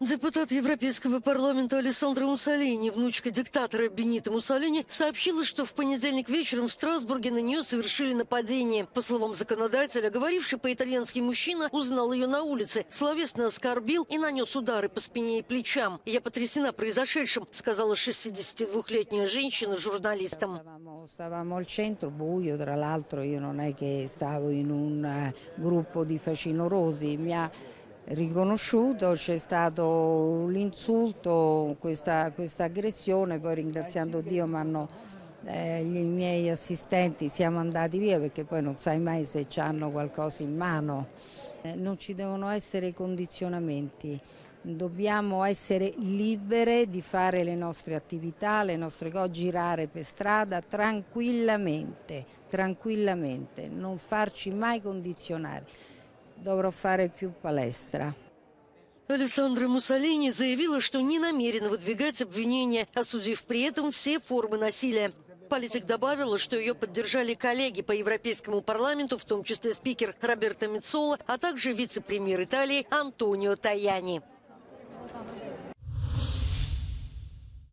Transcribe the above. Депутат Европейского парламента Алессандра Муссолини, внучка диктатора Бенита Муссолини, сообщила, что в понедельник вечером в Страсбурге на нее совершили нападение. По словам законодателя, говоривший по-итальянски мужчина узнал ее на улице, словесно оскорбил и нанес удары по спине и плечам. «Я потрясена произошедшим», — сказала 62-летняя женщина журналистам. Stavamo al centro, buio, tra l'altro io non è che stavo in un gruppo di facinorosi, mi ha riconosciuto, c'è stato l'insulto, questa aggressione, poi ringraziando Dio i miei assistenti siamo andati via, perché poi non sai mai se hanno qualcosa in mano. Non ci devono essere condizionamenti, dobbiamo essere libere di fare le nostre attività, le nostre cose, girare per strada tranquillamente, non farci mai condizionare. Dovrò fare più palestra. Алессандра Муссолини заявила, что не намерена выдвигать обвинения, осудив при этом все формы насилия. Политик добавила, что ее поддержали коллеги по Европейскому парламенту, в том числе спикер Роберта Метсола, а также вице-премьер Италии Антонио Таяни.